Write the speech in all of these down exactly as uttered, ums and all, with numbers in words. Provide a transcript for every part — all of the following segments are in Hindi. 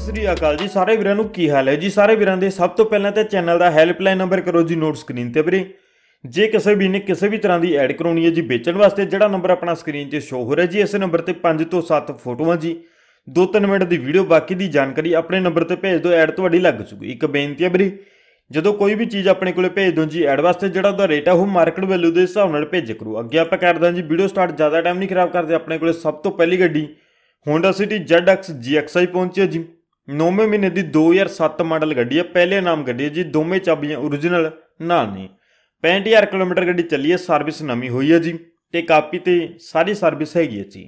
ਸਤਿ ਸ੍ਰੀ ਅਕਾਲ ਜੀ ਸਾਰੇ ਵੀਰਾਂ ਨੂੰ ਕੀ ਹਾਲ ਹੈ ਜੀ। ਸਾਰੇ ਵੀਰਾਂ ਦੇ ਸਭ ਤੋਂ ਪਹਿਲਾਂ ਤਾਂ ਚੈਨਲ ਦਾ ਹੈਲਪਲਾਈਨ ਨੰਬਰ ਕਰੋ ਜੀ ਨੋਟ ਸਕਰੀਨ ਤੇ ਵੀਰੇ। ਜੇ ਕਿਸੇ ਵੀ ਨੇ ਕਿਸੇ ਵੀ ਤਰ੍ਹਾਂ ਦੀ ਐਡ ਕਰਾਉਣੀ ਹੈ ਜੀ ਵੇਚਣ ਵਾਸਤੇ, ਜਿਹੜਾ ਨੰਬਰ ਆਪਣਾ ਸਕਰੀਨ ਤੇ ਸ਼ੋ ਹੋ ਰਿਹਾ ਜੀ ਇਸ ਨੰਬਰ ਤੇ ਪੰਜ ਤੋਂ ਸੱਤ ਫੋਟੋਆਂ ਜੀ, ਦੋ ਤਿੰਨ ਮਿੰਟ ਦੀ ਵੀਡੀਓ, ਬਾਕੀ ਦੀ ਜਾਣਕਾਰੀ ਆਪਣੇ ਨੰਬਰ ਤੇ ਭੇਜ ਦਿਓ, ਐਡ ਤੁਹਾਡੀ ਲੱਗ ਜੂਗੀ। ਇੱਕ ਬੇਨਤੀ ਹੈ ਵੀਰੇ, ਜਦੋਂ ਕੋਈ ਵੀ ਚੀਜ਼ ਆਪਣੇ ਕੋਲੇ ਭੇਜ ਦਿਓ ਜੀ ਐਡ ਵਾਸਤੇ, ਜਿਹੜਾ ਉਹਦਾ ਰੇਟ ਆ ਉਹ ਮਾਰਕੀਟ ਵੈਲਿਊ ਦੇ ਹਿਸਾਬ ਨਾਲ ਭੇਜ ਕਰੋ। ਅੱਗੇ ਆਪਾਂ ਕਰਦਾ ਜੀ ਵੀਡੀਓ ਸਟਾਰਟ, ਜ਼ਿਆਦਾ ਟਾਈਮ ਨਹੀਂ ਖਰਾਬ ਕਰਦੇ। ਆਪਣੇ ਕੋਲੇ ਸਭ ਤੋਂ ਪਹਿਲੀ ਗੱਡੀ Honda City Z X G X I पहुंची है जी, नौवें महीने की दो हज़ार सत्त मॉडल गड्डी है, पहले नाम गड्डी है जी, दोवें चाबियां ओरिजिनल नाल ने। पैंठ हज़ार किलोमीटर गड्डी चली है, सर्विस नवी हुई है जी, तो कापी तो सारी सर्विस हैगी है जी।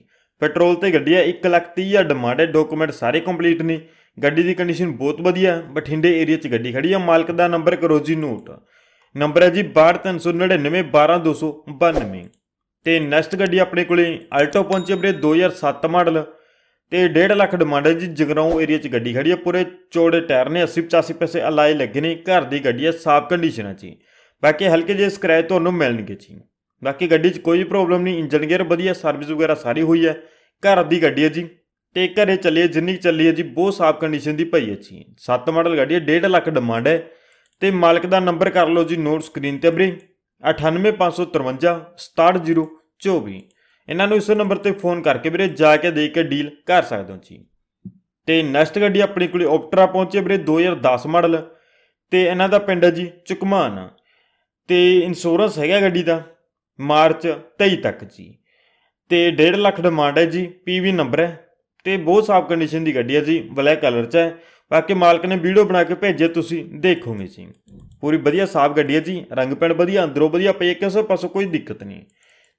पेट्रोल तो गड्डी है, एक लाख तीह हज़ार डिमांड है, डॉकूमेंट सारे कंप्लीट ने, गड्डी की कंडीशन बहुत वधिया है। बठिंडे एरिया च गड्डी खड़ी है, मालिक का नंबर करो जी नोट, नंबर है जी बाहठ तीन सौ नड़िनवे बारह दो सौ बानवे। तो नैक्सट गड्डी अपने को अल्टो पहुंची अपने दो हज़ार सत्त मॉडल, तो डेढ़ लाख डिमांड है जी, जगराओं एरिया च गड्डी खड़ी है, पूरे चौड़े टायर ने, अस्सी पचासी पैसे अलाए लगे ने, घर की गड्डी है, साफ कंडीशन है जी, बाकी हल्के जे स्क्रैच तो मिलने जी, बाकी गड्डी च कोई प्रॉब्लम नहीं, इंजन गेयर वधिया, सर्विस वगैरह सारी हुई है, घर की गड्डी है जी, तो घरें चली है जिन्नी चली है जी, बहुत साफ कंडीशन की पई है जी। सत्त मॉडल गड्डी है, डेढ़ लाख डिमांड है, तो मालिक का नंबर कर लो जी नोट स्क्रीन पर भी अठानवे पाँच सौ तरवंजा सताहठ जीरो चौबी, इन्होंने इस नंबर पर फोन करके वीरे जाके देख के डील कर सकते हो जी। तो नैक्सट गड्डी अपने को ओपटरा पहुंची वीरे दो हज़ार दस मॉडल, तो इन्हों का पिंड है जी चुकमान, तो इंसोरेंस है गड्डी का मार्च तेई तक जी, तो डेढ़ लाख डिमांड है जी, पी वी नंबर है, तो बहुत साफ कंडीशन की गड्डी है जी, ब्लैक कलर च है, बाकी मालिक ने वीडियो बना के भेजे तुसी देखोगे जी, पूरी वधिया साफ गड्डी है जी, रंग पेंट वधिया, अंदरों वधिया पई, किसी पासों कोई दिक्कत नहीं।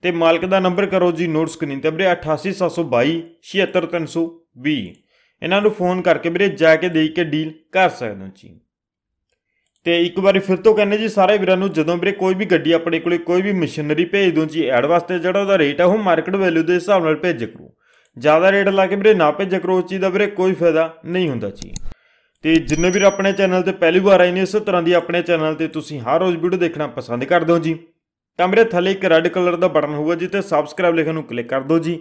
तो मालिक का नंबर करो जी नोट स्क्रीन पर वीरे अठासी सत्त सौ बई छिहत्तर तीन सौ भी, इन्हों फोन करके वीरे जाके देख के डील कर सकते हो जी। तो एक बार फिर तो कहने जी सारे वीरों जो वीरे कोई भी गड्डी अपने को कोई भी मशीनरी भेज दो जी एड वास्ते, जो रेट है वह मार्केट वैल्यू के हिसाब नाल भेज करो, ज़्यादा रेट ला के वीरे ना भेज करो, उस चीज़ का वीरे कोई फायदा नहीं होंदा जी। तो जिन्हें भी अपने चैनल पर पहली बार आए ने, इस तरह की अपने चैनल पर तुम हर रोज़ वीडियो देखना पसंद कर दो जी, तो मेरे थले एक रेड कलर का बटन होगा जी, तो सबसक्राइब लिखने क्लिक कर दो जी,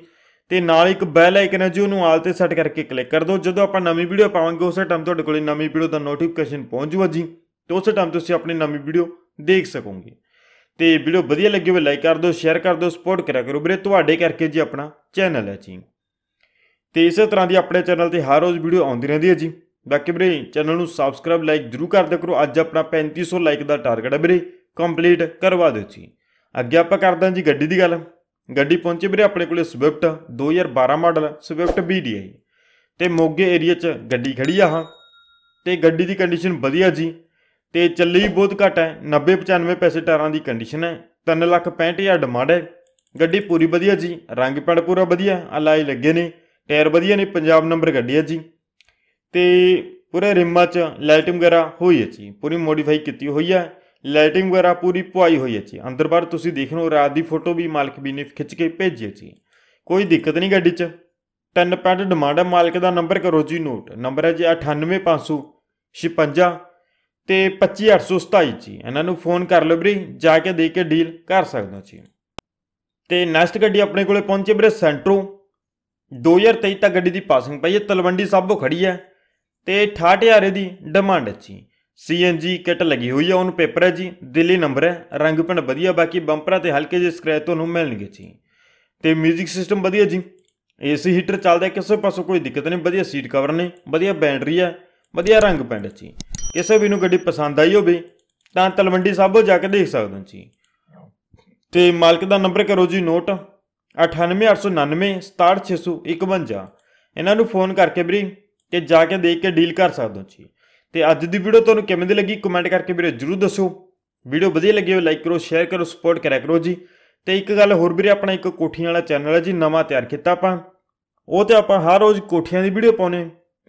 तो नाल एक बैल आइकन है जी, उन्होंने आल से सैट करके क्लिक कर दो, जो आप नवी वीडियो पावे उस टाइम तुहाडे कोल नवी वीडियो का नोटिफिकेशन पहुँच जूगा जी, तो उस टाइम तुम अपनी नवी वीडियो देख सकोगे। तो वीडियो वधिया लगी हो लाइक कर दो, शेयर कर दो, सपोर्ट करा करो वीरे, तुहाडे करके जी अपना चैनल है जी। तो इस तरह की अपने चैनल पर हर रोज़ वीडियो आती रहती है जी, बाकी वीरे चैनल में सबसक्राइब लाइक जरूर कर दिया करो, अज अपना पैंती सौ लाइक का टारगेट है वीरे, कंप्लीट करवा दो जी। अगे आप करते हैं जी गड्डी की गल, गड्डी पहुंची वीरे अपने को स्विफ्ट दो हज़ार बारह model Swift B D I, तो मोगे एरिए गड्डी खड़ी आ, तो गड्डी की कंडीशन वधिया जी, तो चली भी बहुत घट है, नब्बे पचानवे पैसे टायरों की कंडीशन है, तीन लाख पैंठ हज़ार डिमांड है, गड्डी पूरी वधिया जी, रंग पेंट पूरा वधिया, अलाए लगे ने, टायर वधिया ने, पंजाब नंबर गड्डी है जी, तो पूरे रिम्मा च लाइटिंग वगैरह हुई है जी, पूरी मोडिफाई की हुई है, लाइटिंग वगैरह पूरी पवाई हुई है जी, अंदर बाहर तुसी देख लो, रात की फोटो भी मालिक भी ने खिंच के भेजी है जी, कोई दिक्कत नहीं गड्डी च। तीन पैंठ डिमांड है, मालिक का नंबर करो जी नोट, नंबर है जी अठानवे पाँच सौ छपंजा तो पच्ची अठ सौ सताई जी, इन्हों फोन कर लो वीरे जाके दे के डील कर सकते हो जी। तो नैक्सट गड्डी अपने को पहुंची वीरे सेंट्रो दो हज़ार तेई तक गड्डी की पासिंग पाई है, तलवंडी साबो खड़ी है, तो अठाहठ हज़ार की डिमांड है जी, सी एन जी किट लगी हुई है, उन्होंने पेपर है जी, दिल्ली नंबर है, रंग पेंट वधिया, बाकी बंपर से हल्के जे स्क्रैच तो मिलने जी, तो म्यूजिक सिस्टम वधिया जी, ए सी हीटर चलता है, किसी पासों कोई दिक्कत नहीं, वधिया सीट कवर ने, वधिया बैटरी है, वधिया रंग पेंट जी, किसी भी गड्डी पसंद आई हो तलवंडी साबो जाके देख सकते हो जी। तो मालिक का नंबर करो जी नोट अठानवे अठ सौ नानवे सताहठ छे सौ इकवंजा, इन्हों फोन करके भी तो जाके देख के डील कर सकते हो जी। तो अज की वीडियो तुम्हें किमें दी लगी कमेंट करके वीरे जरूर दसो, वीडियो वधिया लगी हो लाइक करो, शेयर करो, सपोर्ट करा करो जी। तो एक गल होर वीरे, अपना एक कोठियां वाला चैनल है जी, नवा तैयार किया आपां, वो तो आपां हर रोज़ कोठियां दी वीडियो पाउने,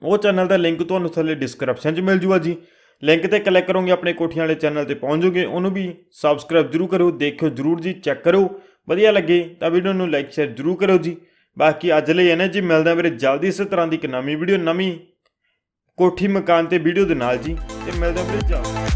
वो चैनल का लिंक तुहानूं थले डिस्क्रिप्शन च मिल जूगा जी, लिंक तो क्लिक करोगे अपने कोठियां वाले चैनल पर पहुँच जाओगे, उन्होंने भी सबसक्राइब जरूर करो, देखो जरूर जी, चैक करो, वधिया लगे तो वीडियो में लाइक शेयर जरूर करो जी। बाकी अज लई इन्हां जी, मिलदा मेरे जल्दी इस तरह की एक नवीं वीडियो नवीं कोठी मकान ते वीडियो दे नाल जी, ते मिलदा मेरे जल्दी।